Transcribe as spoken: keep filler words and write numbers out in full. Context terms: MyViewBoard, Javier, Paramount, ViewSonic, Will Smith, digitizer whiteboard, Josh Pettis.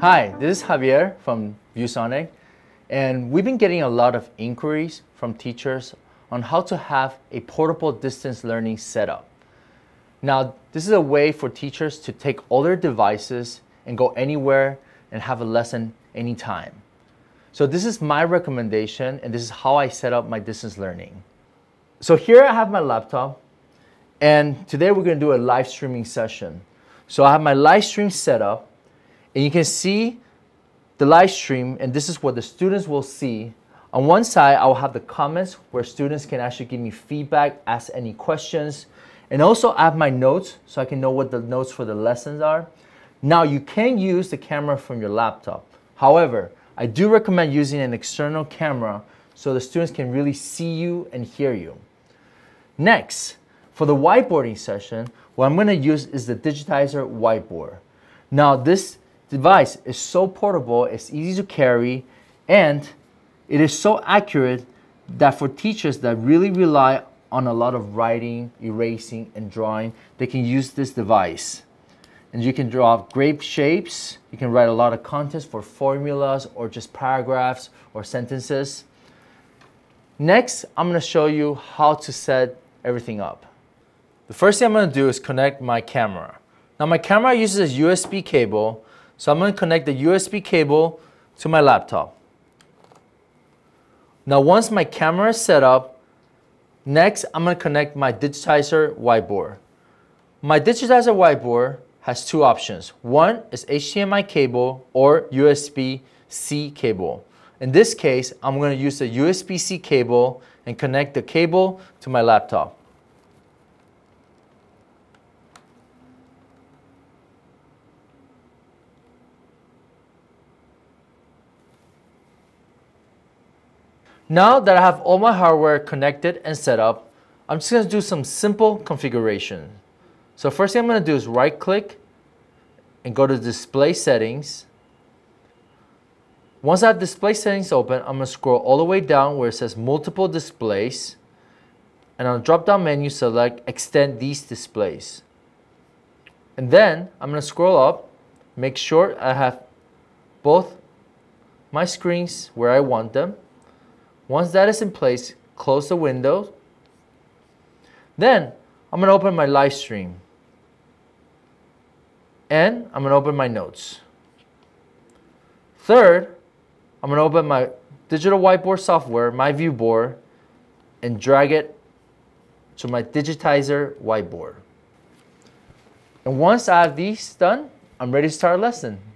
Hi, this is Javier from ViewSonic, and we've been getting a lot of inquiries from teachers on how to have a portable distance learning setup. Now, this is a way for teachers to take all their devices and go anywhere and have a lesson anytime. So this is my recommendation, and this is how I set up my distance learning. So here I have my laptop, and today we're going to do a live streaming session. So I have my live stream set up, and you can see the live stream, and this is what the students will see. On one side, I'll have the comments where students can actually give me feedback, ask any questions, and also I have my notes so I can know what the notes for the lessons are. Now, you can use the camera from your laptop. However, I do recommend using an external camera so the students can really see you and hear you. Next, for the whiteboarding session, what I'm going to use is the digitizer whiteboard. Now, this device is so portable, it's easy to carry, and it is so accurate that for teachers that really rely on a lot of writing, erasing, and drawing, they can use this device. And you can draw great shapes, you can write a lot of contents for formulas or just paragraphs or sentences. Next, I'm gonna show you how to set everything up. The first thing I'm gonna do is connect my camera. Now my camera uses a U S B cable, so I'm gonna connect the U S B cable to my laptop. Now once my camera is set up, next I'm gonna connect my digitizer whiteboard. My digitizer whiteboard has two options. One is H D M I cable or U S B C cable. In this case, I'm going to use the U S B C cable and connect the cable to my laptop. Now that I have all my hardware connected and set up, I'm just going to do some simple configuration. So first thing I'm going to do is right click and go to display settings. Once I have display settings open, I'm going to scroll all the way down where it says multiple displays, and on the drop down menu select extend these displays. And then I'm going to scroll up, make sure I have both my screens where I want them. Once that is in place, close the window. Then I'm going to open my live stream. And I'm going to open my notes. Third, I'm going to open my digital whiteboard software, MyViewBoard, and drag it to my digitizer whiteboard. And once I have these done, I'm ready to start a lesson.